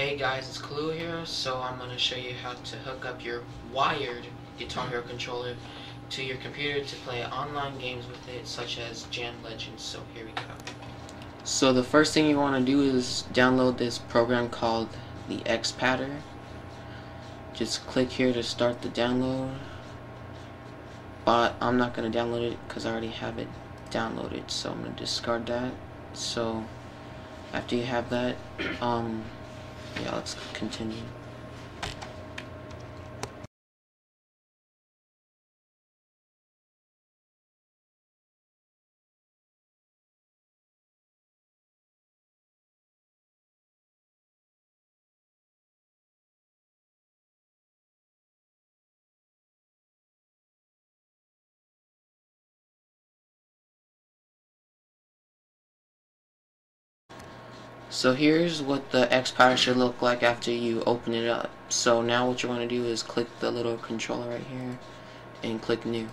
Hey guys, it's Kahlua here, so I'm going to show you how to hook up your wired Guitar Hero controller to your computer to play online games with it, such as Jam Legend. So here we go. So the first thing you want to do is download this program called the Xpadder. Just click here to start the download, but I'm not going to download it because I already have it downloaded, so I'm going to discard that. So after you have that, yeah, let's continue. So here's what the Xpadder should look like after you open it up. So now what you want to do is click the little controller right here and click new.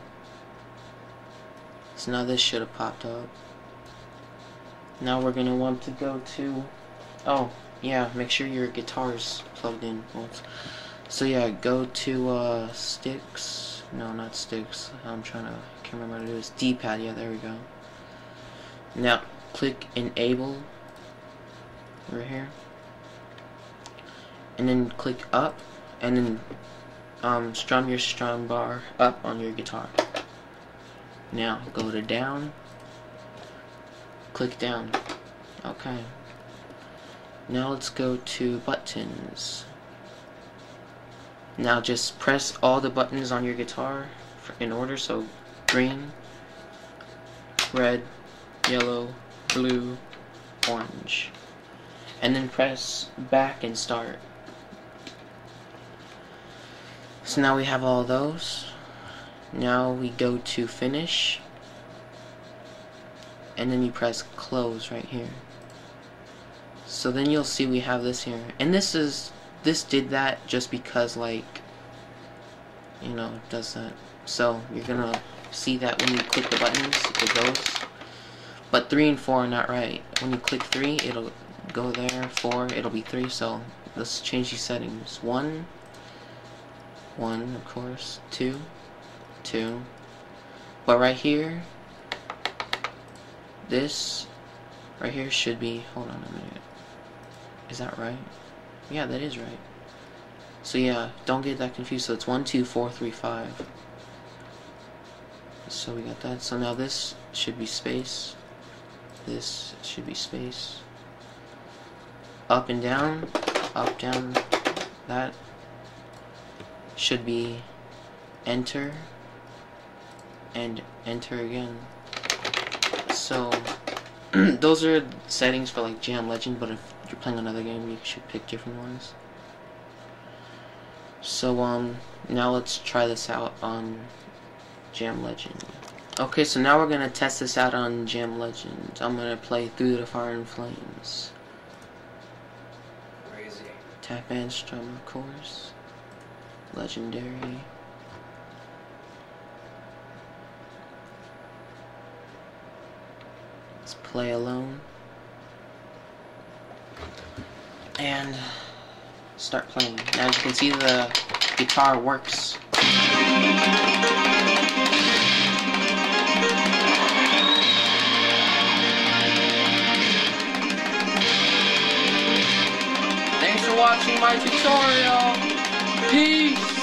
So now this should have popped up. Now we're going to want to go to, oh yeah, make sure your guitar's plugged in. So yeah, go to sticks, no not sticks, I can't remember how to do this, D-pad, yeah there we go. Now click enable right here, and then click up, and then strum your strum bar up on your guitar. Now go to down, click down. Okay, now let's go to buttons. Now just press all the buttons on your guitar in order, so green, red, yellow, blue, orange, and then press back and start. So now we have all those. Now we go to finish, and then you press close right here. So then you'll see we have this here, and this did that just because, like, you know, it does that. So you're gonna see that when you click the buttons it goes, but 3 and 4 are not right. When you click 3 it'll go there, 4 it'll be 3, so let's change these settings. 1 of course, 2 but right here, this right here should be, hold on a minute, is that right? Yeah, that is right. So yeah, don't get that confused. So it's 1 2 4 3 5, so we got that. So now this should be space, this should be space, up and down, up, down, that should be enter, and enter again. So those are settings for like Jam Legend, but if you're playing another game you should pick different ones. So now let's try this out on Jam Legend. Okay, so now we're gonna test this out on Jam Legend. I'm gonna play Through the Fire and Flames. Tap and strum, of course. Legendary. Let's play alone. And start playing. Now as you can see, the guitar works. Watching my tutorial. Peace.